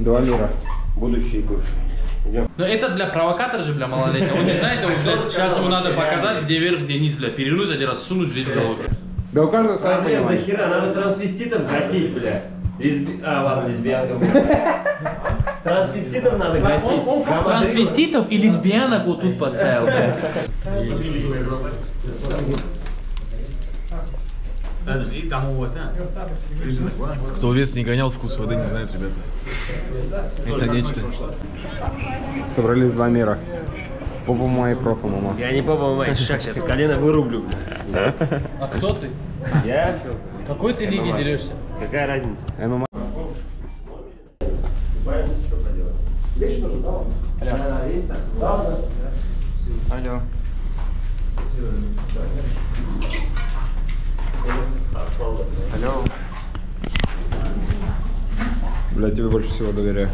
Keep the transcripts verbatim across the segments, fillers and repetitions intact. Два мира. Будущее и бывшее. Но это для провокатора же, бля, малолетнего. Он не знает, он, бля, сейчас ему надо показать, где вверх, где низ, бля, перевернуть, один раз сунуть жизнь в голову. Да у каждого своя проблема. Проблем дохера, надо трансвеститом гасить, бля. Лесби... А, ладно, лесбиянка. Трансвеститов надо гасить. Трансвеститов и лесбиянок вот тут поставил, бля. Кто вес не гонял, вкус воды не знает, ребята. Это нечто. Собрались два мира. Попа моя и профа, мама. Я не попа моя, шаг сейчас с колена вырублю. А кто ты? Я? Какой ты лиги дерешься? Какая разница? ММА. Алло. Алло. Бля, тебе больше всего доверяю.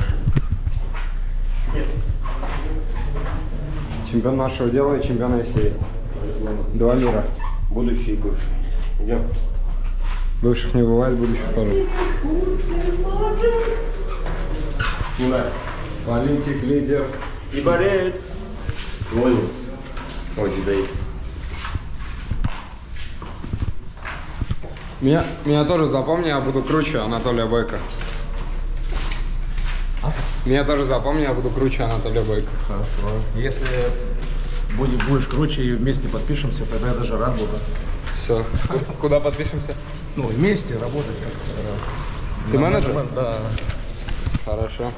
Чемпион нашего дела и чемпион России. Два мира. Будущее и бывшее. Идем. Бывших не бывает, будущих тоже. Сюда. Политик, лидер. И борец. Ой, ой, тебя есть. Меня, меня тоже запомни, я буду круче Анатолия Бойко. А? Меня тоже запомни, я буду круче Анатолия Бойко. Хорошо. Если будешь, будешь круче и вместе подпишемся, тогда я даже рад буду. Все. Куда подпишемся? Ну, вместе работать. Ты менеджер? Да. Хорошо.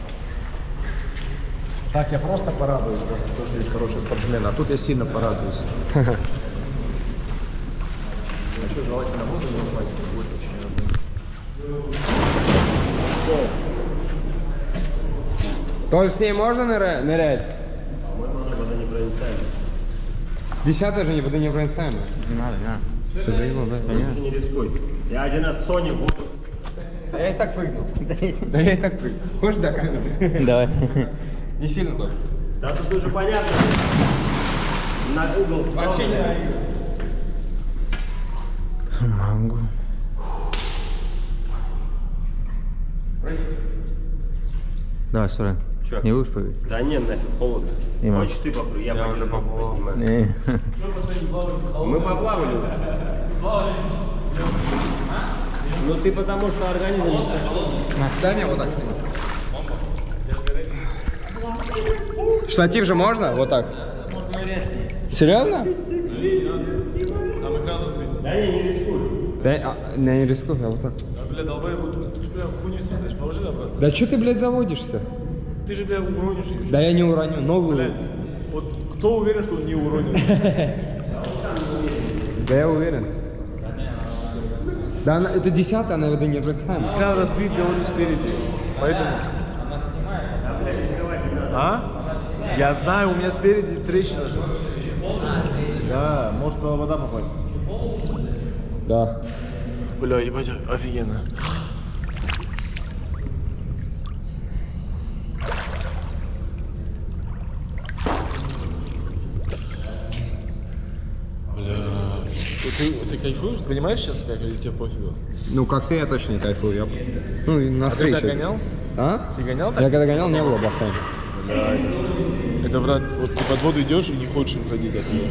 Так, я просто порадуюсь, потому что здесь хорошие спортсмены, а тут я сильно порадуюсь. Еще желательно воду не упасть, не будет очень. Тоже с ней можно ныря... нырять? По-моему, она водонепроницаемая. Десятая же не водонепроницаемая. Не надо, не надо. Ты заебал, да? Лучше не рискуй. Я один раз Сони в воду. Да я и так прыгнул. Да я и так прыгнул. Хочешь до камеры? Давай. Не сильно только. Да тут уже понятно. На Google встал. Могу. Давай, Сурен. Не будешь прыгать? Да нет, нафиг, холодно. Хочешь ты попрыгай, я, я уже поплавал. Мы поплавали. Ну ты потому что организм не страшен. Дай мне вот так снимать. Штатив же можно? Вот так. Серьезно? Да я не рискую. Да я, а, я не рискую, я вот так. Да, бля, долбай его, ты, ты бля, хуйню создаешь, положи да просто. Да что ты, блядь, заводишься? Ты же, бля, уронишь. Да я не уроню, новую. Бля, вот кто уверен, что он не уронил? Да я уверен. Да, это десятая, она его не бросаем. Экран разбит, говорю, спереди. Поэтому... Она снимает. А? Я знаю, у меня спереди трещина. Да, может вода попасть. Да. Бля, ебать, офигенно. Бля. Ты, ты кайфуешь? Ты понимаешь сейчас, как или тебе пофигу? Ну, как ты, я точно не кайфую. Я... Ну, и на встрече. А ты когда гонял? А? Ты гонял так? Я когда гонял, не было бассейна. Да, это... это, брат, вот ты под воду идешь и не хочешь выходить отсюда.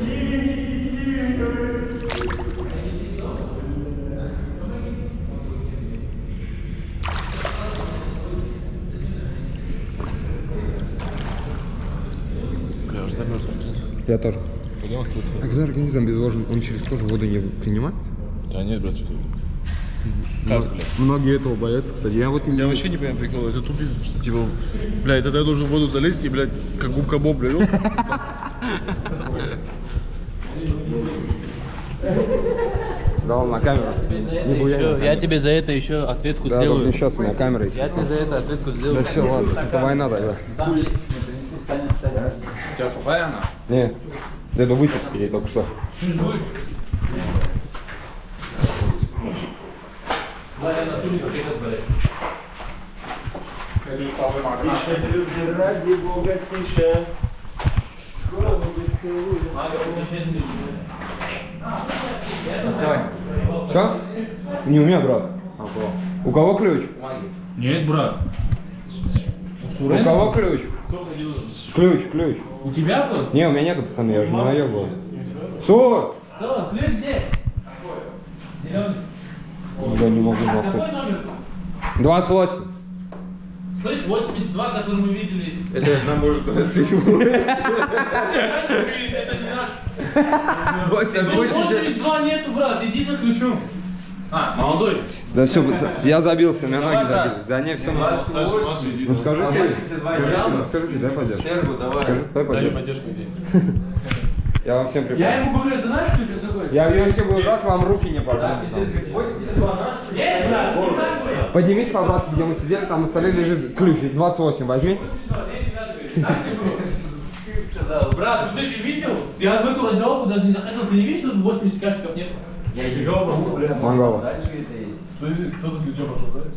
Я тоже. Пойдем, а когда организм обезвожен, он через кожу воду не принимает? Да нет, брат, что ли? Как, бля? Многие этого боятся, кстати. Я, вот... я вообще не понимаю прикола, это тупизм, что типа, блядь, тогда я должен в воду залезть и, блядь, как губка Боб, блядь. Дал на камеру. Я тебе за это еще ответку сделаю. Да, сейчас на камере. Я тебе за это ответку сделаю. Да все, ладно, это война тогда. У тебя сухая она? Нет. Да это вытер с ней только что. Тише, люди, ради бога, тише. Голову целую. Давай. Что? Не у меня, брат. У кого ключ? Нет, брат. У Рэнда? Кого ключ? Ключ, ключ. У тебя был? Не, у меня нету, пацаны, я же на моё был. Суд! Суд, ключ где? Я не могу заходить. двадцать восемь. Слышь, восемьдесят два, который мы видели. Это нам может двадцать восемь. Это не наш. восемьдесят два нету, брат, иди за ключом. А, молодой. Да все, я забился, у меня ноги забили. Да не, все нормально. Ну скажи ты, скажи ты, дай поддержку. Дай поддержку. Я вам всем припомню. Я ему говорю, это наш ключ, он такой. Я в ее все буду раз, вам руки не порвали. Поднимись по-братски, где мы сидели, там на столе лежит ключ. двадцать восемь возьми. Брат, ты же видел? Я в эту раздевалку даже не заходил. Ты не видишь, что восемьдесят картиков нет? Я ебал, бля, Монгол. Дальше это есть. Слышишь, кто за ключом пошел, знаешь?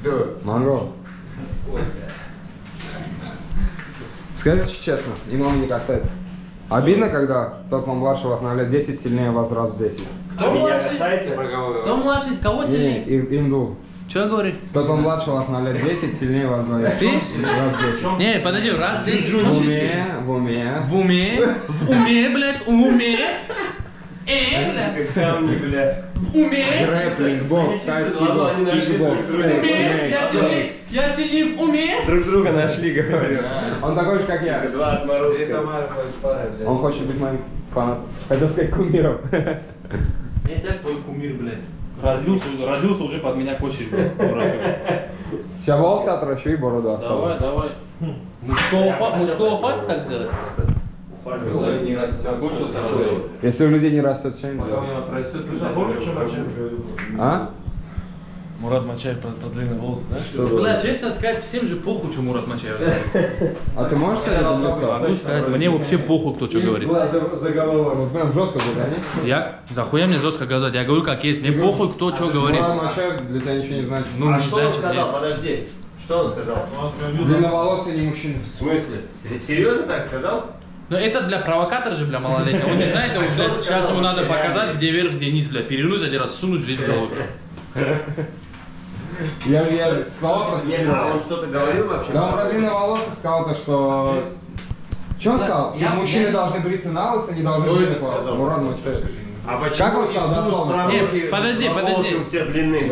Кто? Монгол. Скажите честно, и мама не касается. Обидно, когда тот, кто младше вас на лет десять, сильнее вас раз в десять. Кто младше? Кто младше? Кого сильнее? Не, инду. Что я говорю? Тот, кто младше вас на лет десять, сильнее вас на лет десять. Не, подожди, раз в десять. В уме, в уме. В уме? В уме, блядь, в уме. Эээ, в уме, грэплинг, бокс, тайский бокс, кикбокс, секс, я сильнее в уме. Друг друга нашли, говорю. Он такой же, как я. Два отморозка. Он хочет быть моим фанатом. Хотел сказать кумиром. Я так твой кумир, блядь. Родился, родился уже под меня косишь, блядь. Все волосы отращу и бороду оставлю. Давай, давай. Мужского хватит так сделать? Если у людей не растет, чем? А? Мурат Мачаев под длинные волосы, знаешь? Бля, честно сказать, всем же похуй, что Мурат Мачаев. А ты можешь сказать это в лицо? Мне вообще похуй, кто что говорит. Вот прям жестко говорит, я? За хуя мне жестко сказать, я говорю как есть, мне похуй, кто что говорит. Мурат Мачаев для тебя ничего не значит. А что он сказал, подожди, что он сказал? Длинноволосый не мужчина. В смысле? Серьезно так сказал? Но это для провокатора же, бля, малолетнего. Он не знает, он, а блядь, сейчас ему надо показать, где вверх, где низ, бля, перевернуть, один раз сунуть жизнь в голову. Я же слова процитировал. А он что-то говорил вообще? Да, он про длинноволосых сказал то, что... Что он сказал? Мужчины должны бриться на лысо, они должны бриться на лысо. А почему Иисус, подожди, подожди,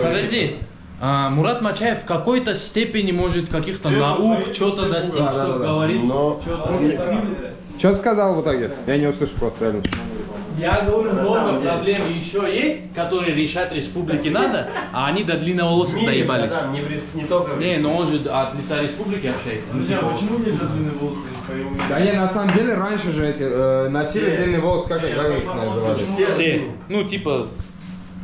подожди. А, Мурат Мачаев в какой-то степени может каких-то наук, что-то достичь, что говорит, что-то... Что ты сказал в итоге? Я не услышал просто, реально. Я говорю, много проблем еще есть, которые решать республике надо, а они до длинноволосых доебались. Не, но он же от лица республики общается. Друзья, почему нельзя длинные волосы? Да не, на самом деле раньше же эти носили длинные волосы, как их называли? Все. Ну, типа...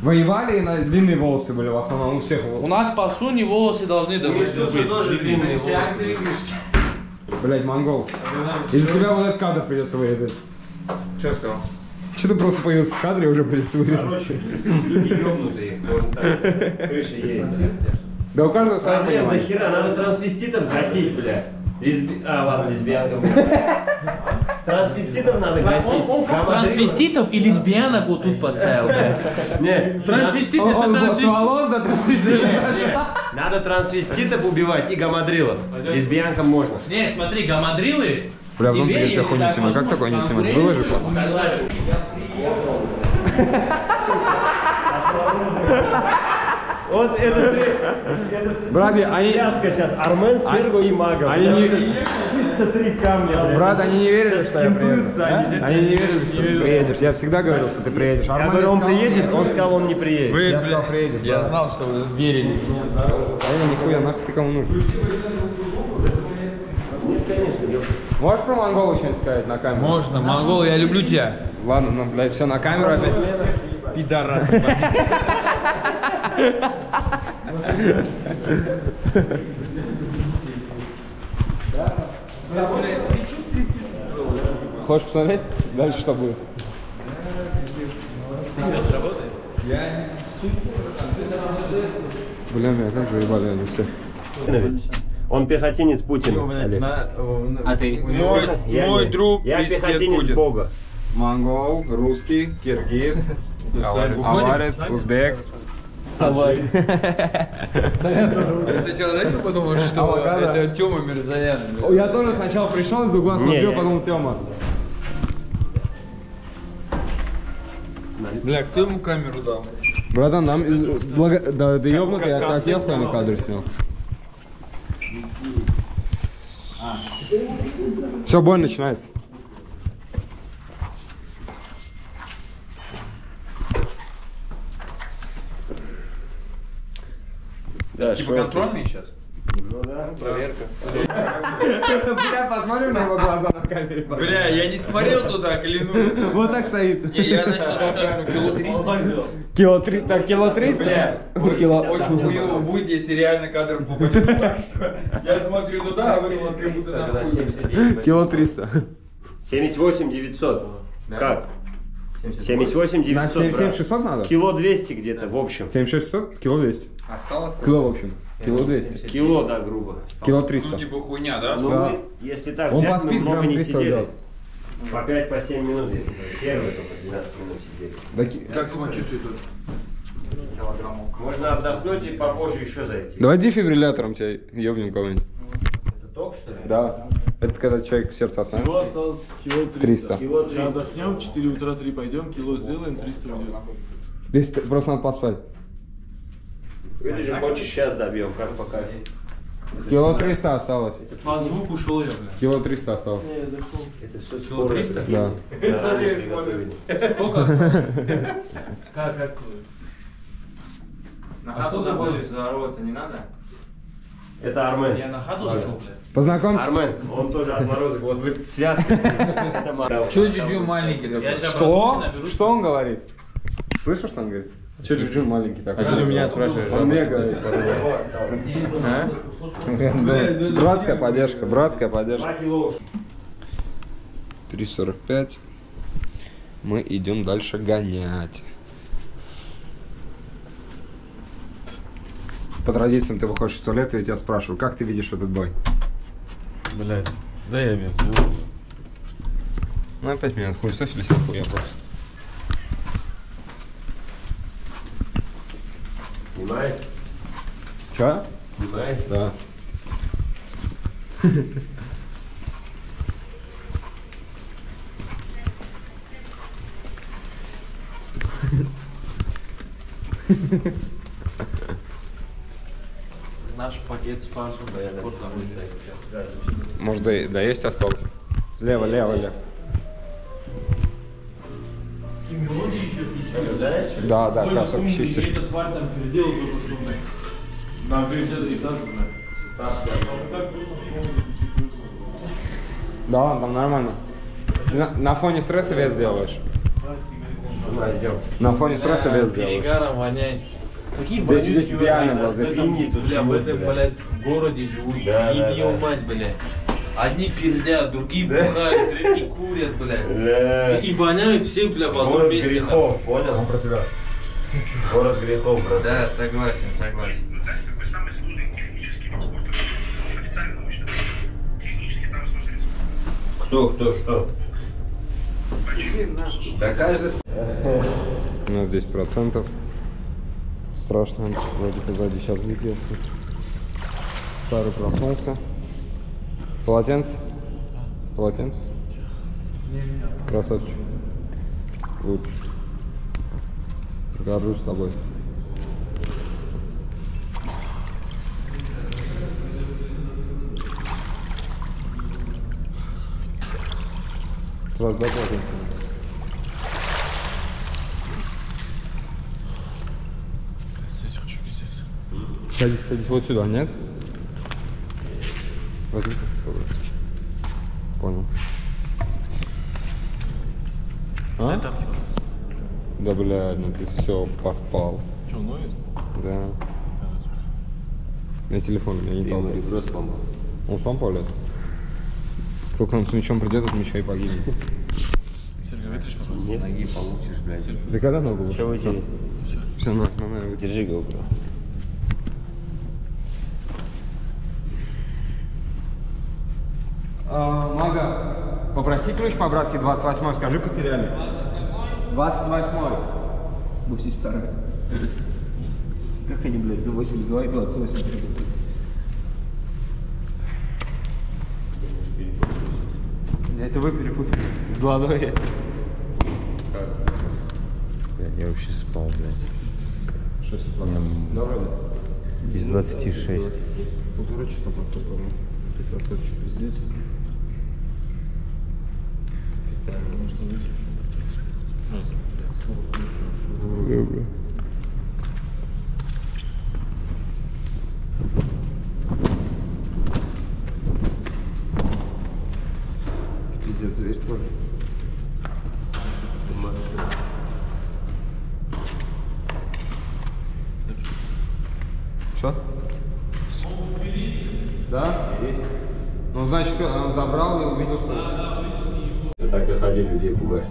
Воевали и на длинные волосы были в основном у всех. У нас по сути волосы должны быть. Иисусы тоже длинные волосы. Блять, монгол. Из-за тебя вот этот кадр придется вырезать. Че сказал? Че ты просто появился в кадре, уже придется вырезать. Короче, люди ёбнутые, можно так. Крыша едет. Да у каждого своя проблема. Проблем до хера, надо трансвеститом гасить, бля. Лесби... А, ладно, лесбиянка. Трансвеститов надо гасить. Трансвеститов и лесбиянок вот тут поставил, бля. Нет, трансвестит это трансвестит. Надо трансвеститов убивать и гамадрилов. Лесбиянкам можно. Не, смотри, гамадрилы... Бля, в дом ты еще хуйню снимай. Как такое не снимать? Выложи, папа. Согласен. Вот это три связка сейчас, Армен, Серго и Мага. Чисто три камня. Брат, они не верили, что я приеду. Они не верили, что ты приедешь. Я всегда говорил, что ты приедешь. Я говорю, он приедет, он сказал, он не приедет. Я сказал, приедешь. Я знал, что вы верили. А я нихуя, нахуй ты кому нужен? Нет, конечно. Можешь про Монголу что-нибудь сказать на камеру? Можно, Монгол, я люблю тебя. Ладно, ну, блядь, все на камеру опять. Пидорас. Хочешь посмотреть? Дальше что будет? Бля, меня как же ебали они все. Он пехотинец Путина. А ты? Мой, я мой друг я пехотинец Путин. Бога. Монгол, русский, киргиз, аварец, узбек. вставай. Я сначала на это подумал, что это Тёма Мирзоян. Я тоже сначала пришел из угла, смотрел, подумал, Тёма. Бля, кто ему камеру дал? Братан, нам... Да ты ёбнутый, я так ехал на кадр снял. Все, бой начинается. Да, типа контрольный сейчас? Ну да, проверка. Бля, посмотрю на его глаза на камере. Бля, я не смотрел туда, клянусь. Вот так стоит. Не, я начал считать, ну, кило триста. Кило триста? Так, кило триста? Бля, очень хуёво будет, если реально кадр попадет. Я смотрю туда, а вы кило триста. Кило триста. семьдесят восемь девятьсот. Как? семьдесят восемь девятьсот. семьдесят семь шестьсот надо? Кило двести где-то, в общем. семьдесят шесть шестьсот? Кило двести. Осталось? Кило, в общем. Кило двести. Кило, да, грубо. Кило триста. Ну, типа хуйня, да? Ну, да. Мы, если так он взять, мы много не сидели. Взял. По пять по семь минут, если говорить. Первые только двенадцать минут сидели. Да, да, как себя чувствует тут? Можно отдохнуть и попозже еще зайти. Давай дефибриллятором тебя ёбнем кого-нибудь. Это ток, что ли? Да. Это когда человек в сердце остановит. Всего осталось кило триста. триста. Отдохнем, четыре утра, три пойдем, кило сделаем, триста уйдет. Здесь просто надо поспать. Или же хочешь сейчас добьем, как пока. Кило триста осталось. По звуку ушел я, бля. Кило триста осталось. Это все кило триста? Да. Сколько осталось? Как отсюда? На ходу заходишь, здороваться не надо? Это Армен. Я на ходу зашел, бля. Познакомься. Армен, он тоже отморозок. Вот вы связки. Че дюдю маленький? Что? Что он говорит? Слышишь, что он говорит? Че джуджун маленький такой? А что ты меня спрашиваешь? Он мне говорит. Братская поддержка, братская поддержка. три сорок пять. Мы идем дальше гонять. По традициям ты выходишь из туалета, и я тебя спрашиваю, как ты видишь этот бой? Блять, да я без звука. Ну опять меня хуй софили, хуй я просто. Снимай. Че? Снимай. Да. Наш пакет с фаршем. Может, да, да есть остался? Лево, лево, лево. И мелодии еще отличаются, да? Да, да, красок чистишь. Эта тварь там переделала только что, блядь. Нам переделали этаж, блядь. Да ладно, там нормально. На, на фоне стресса вес делаешь. На фоне стресса вес делаешь. Перегаром воняет. Какие болезни реально, бля, в этом, блядь, городе живут. Ебью мать, блядь. Одни пердят, другие бухают, третьи курят, блядь. И воняют все, бля, в одном месте. Город грехов, понял? Он про тебя. Город грехов, брат. Да, согласен, согласен. Какой самый сложный технический вид спорта? Официально научно. Технически самый сложный вид спорта. Кто, кто, что? Да каждый... Ну, десять процентов. Страшно, вроде позади сейчас выпьется. Старый проснулся. Полотенце? Полотенце? Красавчик. Лучше. Горжусь тобой. Сразу до полотенца. Здесь хочу пиздец. Садись, садись вот сюда, нет? Возьми. Понял. А? Да блядь, ну ты все поспал. Че, ноет? Да. На телефон у меня не толкает. Ты просто сломал. Он сам полез. Кто к нам с мячом придет, от мяча и погибнет. Серега, вытащи, пожалуйста. Ноги получишь, блядь. Да когда ногу вышел? Че вытяни? Все. Все, на, на, на, держи голову. Мага, попроси ключ по-братски двадцать восьмой, скажи, потеряли. двадцать восьмой. Мы все старые. Как они, блядь, до восемьдесят два и двадцать восемь. Это вы перепутали. Главное. Как? Блядь, я вообще спал, блядь. шесть утра. Давай. Без двадцати шести. Полтора часа потом, по-моему. Это короче, пиздец. Питание, может, не слушаю. Здравствуйте, блядь. Зверь тоже. Что? Да? Ну, значит, он забрал и увидел, что... Да, так доходили, людей пугали.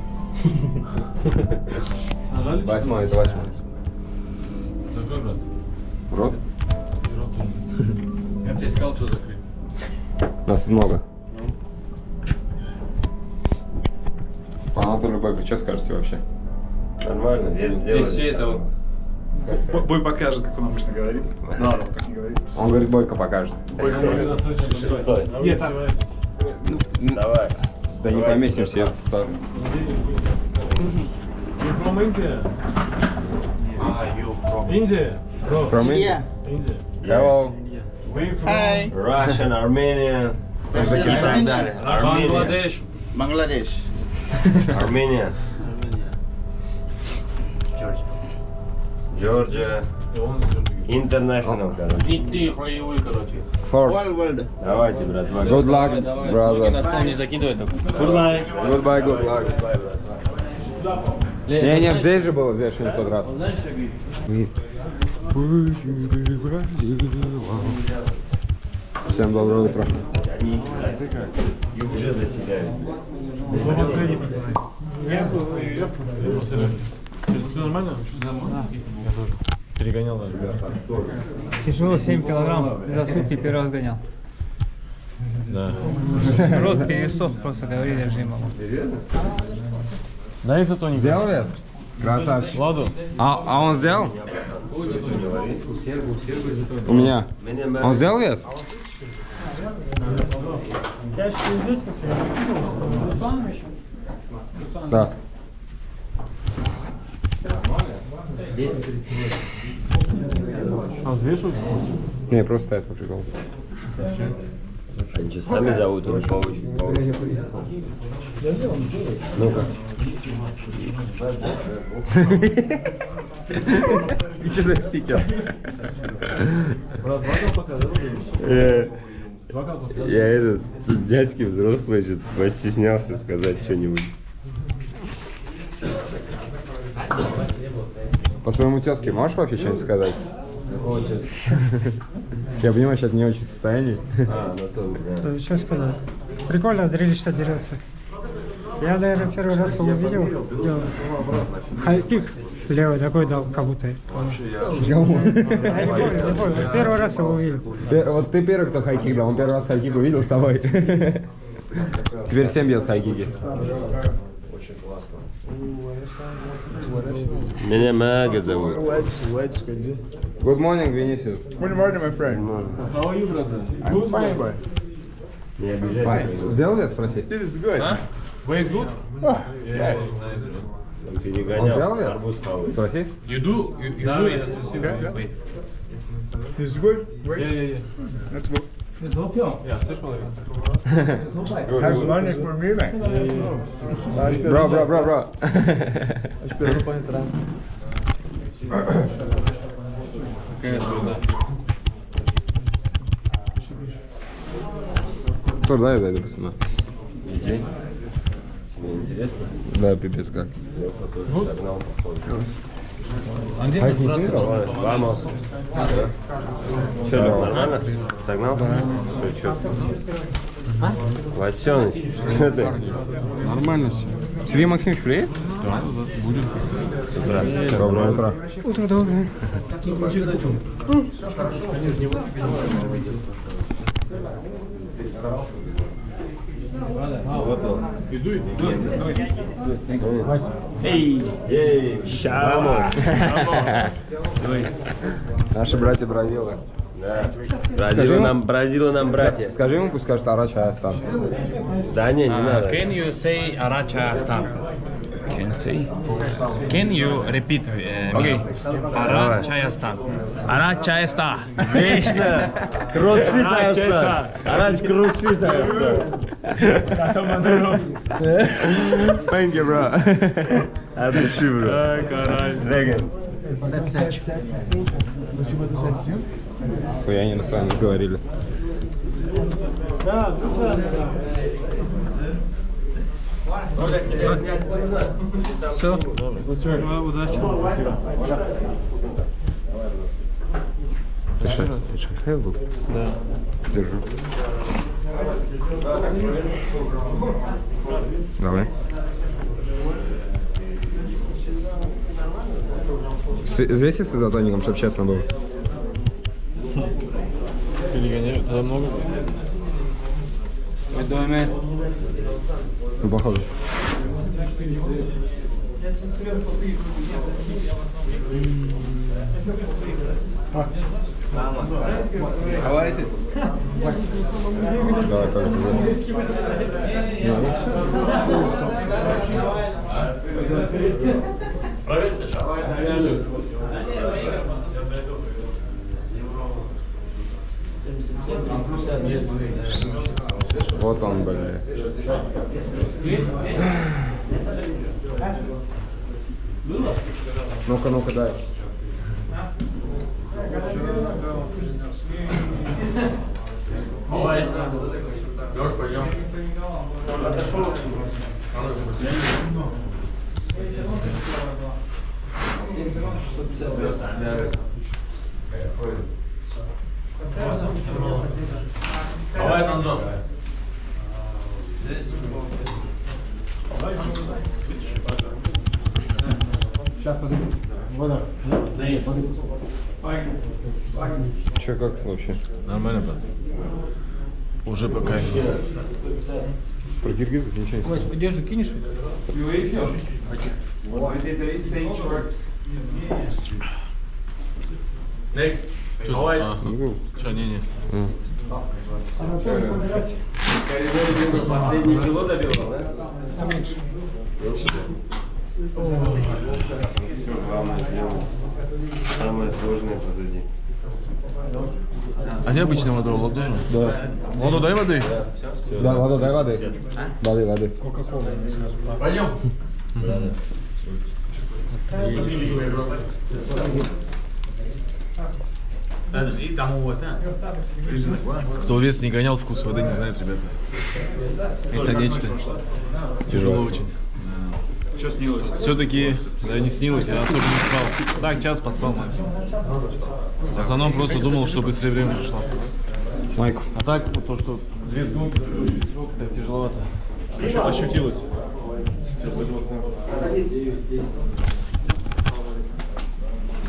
Восьмой, это восьмой. Закрой рот. Рот? Я бы тебе сказал, что закрыть. Нас много. Анатолий Бойко, что скажете вообще? Нормально, вес сделали. Здесь все это вот... Бой, бой покажет, как он обычно говорит. Да, он как не говорит. Он говорит, Бойко покажет. Бойко покажет. Шестой. Нет, там... Давай. Да не поместимся, я встану. You from India? Ah, you from India? From India? India. Hello. We from Russian, Armenian, Uzbekistan, Bangladesh. Bangladesh. Армения. Джорджия. Джорджия. Интернешнл, короче. Иди, краевой, короче. Форд. Давайте, брат. Good luck, brother. На стол не закидывай только. Goodbye. Goodbye, good luck. Не, не, здесь же было, здесь шестьсот раз. Знаешь, что говорит? Всем доброго утра. И уже заседают. Вы последний, пацаны. Я все нормально? Я тоже. Перегонял даже. Тяжело семь килограмм. За сутки первый раз гонял. Да. Рот пересох, просто говори, держи, мама. Серьезно? Да и зато не сделал вес? Красавчик. Ладу. А, а он сделал? У меня. Он сделал вес? Я что здесь да. А взвешиваются? Не, просто стоят по приколу. Они сами зовут, он по очереди. Ну-ка. И что за стикер? Брат, показывай. Я этот, тут дядьки взрослые, что-то постеснялся сказать что-нибудь. По своему тезке можешь вообще что-нибудь сказать? Какого тезки? Я понимаю, сейчас не очень в состоянии. А, ну то, да. Что сказать? Прикольно зрелище дерется. Я, наверное, первый раз его увидел. Хайкик левый такой дал, как будто. Я не помню, не помню. Первый раз его увидел. Вот ты первый, кто хайкик дал. Он первый раз хайкик увидел с тобой. Теперь всем бьет хайкики. Очень классно. Меня Мага зовут. Good morning, Vinicius. Good morning, my friend. How are you, brother? I'm fine, boy. Не обижайся. Сделал я, спроси? This is good. Wait, good? Yes. Только не гонял, арбуз хавает. Спроси. You do? You, you да, do? Я спросил. It's good? Wait. Yeah, yeah, yeah. Let's go. It's not film. Yeah, six million. Have money for me, man. Bro, bro, bro, bro. Acho que eu vou entrar. Какая сюда? Кто знает, это пацана? Иди. Интересно? Да, пипец как. А где ты сграл? Вамос. Че, нормально? Согнал? Все, че? Васеныч, что ты? Нормально все. Сергей Максимович, привет? Да, будет. Доброе утро. Утро доброе. Вот он. Иду, иди. Эй, эй, шамос. Наши братья Бразилы. Да. Бразилы нам, Бразилы нам братья. Скажи ему, пусть скажет Арача Астан. Да не, не uh, надо. Can you say Арача Астан? Can say. Can you repeat? Uh, okay. Арача Астан. Арача Астан. Вечно. Кроссфит Астан. Арач кроссфит Астан. Thank you, bro. Отпиши, бро. Ай, короче. Хуя они с вами говорили. Все. Удачи. Ты что? Ты что, был? Да. Держу. Давай. Взвеситься за тоником, чтобы честно было. Перегоняю, тогда много. Выдумай. Похоже. Мама, давай ты. Давай, давай. Проверь сначала. Вот он, блядь. Ну-ка, ну-ка, дай. Давай, Антон. Сейчас подойди. Вода. Да нет, подойди. Че, как вообще? Нормально, брат. Уже пока. Про киргизов ничего не сказал. Вась, подержи, кинешь? Next. Что? А, что, не, не. Последний кило добил, да? Меньше. Все, главное сделано. Самое сложное позади. А где обычно вода? Воду? Да. Воду дай воды? Да, воду дай воды. Воды, воды. Кока-кола. Пойдем. Кто вес не гонял, вкус воды не знает, ребята. Это нечто. Тяжело очень. Что снилось? Все-таки, да не снилось, я особо не спал. Так, час поспал, мать. В основном просто думал, что быстрее время пришло. Майку. А так, то, что две сгонки, так тяжеловато. Еще ощутилось.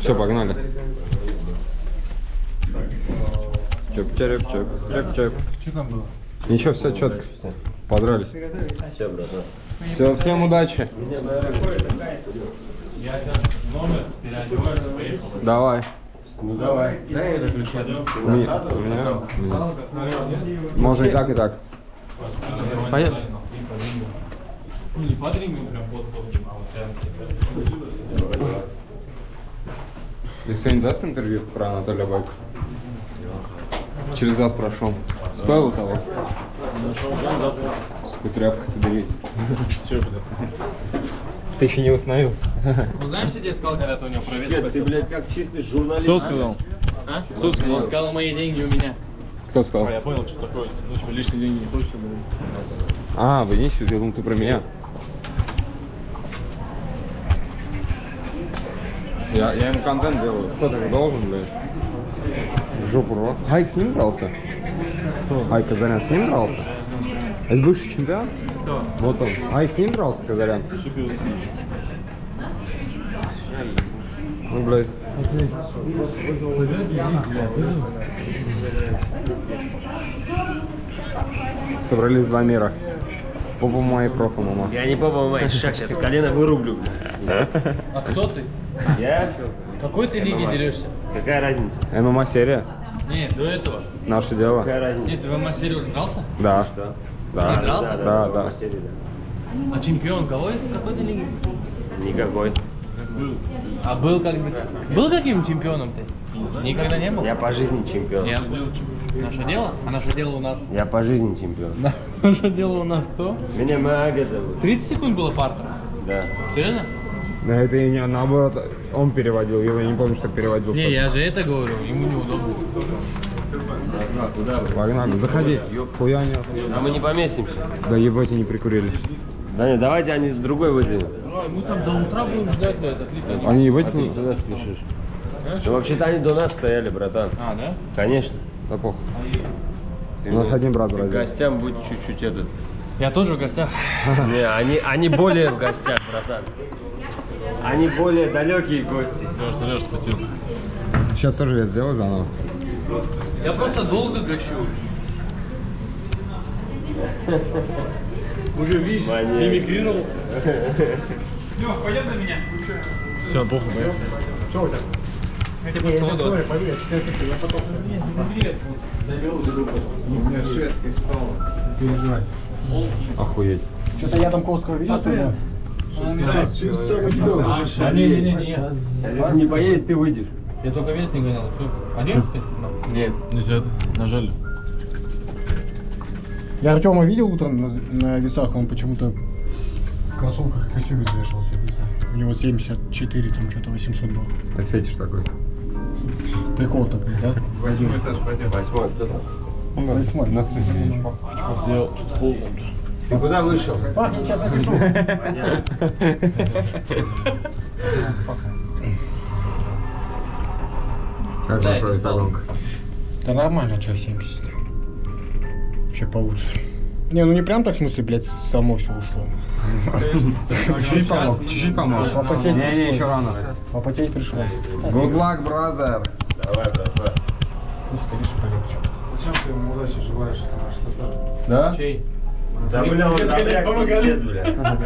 Все, погнали. Чеп-чеп-чеп-чеп-чеп. Что там было? Ничего, все четко. Подрались. Все, братан. Все, всем удачи. Я сейчас номер переодеваю, поехал. Давай. Ну давай. Дай это ключи. Можно и так, и так. Понятно? Ну не под рингом, прям под подгим, а вот прям. Ты сегодня даст интервью про Анатолия Бойко? Через зад прошел. Стоило того? Сколько тряпка соберись. Ты еще не установился. Ну знаешь, что тебе сказал, когда ты у него провез? Ты, блядь, как чистый журналист. Кто сказал? А? Кто сказал? Он сказал, мои деньги у меня. Кто сказал? Я понял, что такое. Ну, типа, лишние деньги не хочешь, чтобы... А, вы не ищете, я думал, ты про меня. Я, я ему контент делаю. Кто-то же должен, блядь. Жопу рвал. Хайк с ним дрался? Кто? Хайк Казарян с ним дрался? Это бывший чемпион? Кто? Вот он. Хайк с ним дрался, Казарян? Чемпион с ним. Ну, блядь. Собрались два мира. Бабумай, профа-мама. Я не бабумай, шаг, сейчас колено вырублю. А кто ты? Я? Какой ты лиги дерешься? Какая разница? ММА-серия. Нет, до этого. Наше дело. Какая разница? Нет, ты в ММА-серии уже дрался? Да. Что? Да. Ты дрался? Да, да. А чемпион кого? Какой ты лиги? Никакой. А был как был каким чемпионом ты? Никогда не был? Я по жизни чемпион. Я... Наше дело? А наше дело у нас? Я по жизни чемпион. Наше дело у нас кто? Меня Мага зовут. тридцать секунд было парта? Да. Серьезно? Да это и не наоборот, он переводил, я не помню, что переводил. Не, я же это говорю, ему неудобно. Погнали, заходи. Хуяня. А мы не поместимся. Да ебать, не прикурили. Да нет, давайте они другой вызовем. Мы там до утра будем ждать, но этот лифт они... Они ебать не... А ты сюда спешишь. Ну, вообще-то они до нас стояли, братан. А, да? Конечно. Да похуй. Ты, у нас один брат брат. Гостям будет чуть-чуть этот. Я тоже в гостях. Не, они, они более в гостях, братан. Они более далекие гости. Леша, Леша, спотел. Сейчас тоже я сделаю заново. Я просто долго гощу. Уже видишь, эмигрировал. Лех, пойдем на меня. Все, похуй. Что у тебя? Я тебе просто воду. Пойду, я считаю, пишу. Я потом... Завел за руку. У меня шведская стала. Переживай. Охуеть. Что-то я там Ковского видел? Если не поедет, ты выйдешь. Я только вес не гонял. одиннадцатый? Нет. десятый. Нажали. Я Артема видел утром на, на весах, он почему-то в кроссовках и костюме взвешивался. У него семьдесят четыре, там что-то восемьсот было. Ответишь такой. Прикол такой, да? Восьмой этаж пойдем. Восьмой, кто там? Восьмой. На следующий. Что-то холодно. Ты куда вышел? Пах, я сейчас напишу. Как наша салонка? Да нормально, что семьдесят. Вообще получше. Не, ну не прям так, в смысле, блядь, само все ушло. Чуть-чуть помог, чуть-чуть помог. Попотеть пришло. Не, не, еще рано. Попотеть пришло. Good luck, brother. Давай, брат. Ну, скорее, полегче. Зачем ты ему удачи желаешь, это наш сатан? Да? Чей? Да, бля, он забляк, пиздец, бля.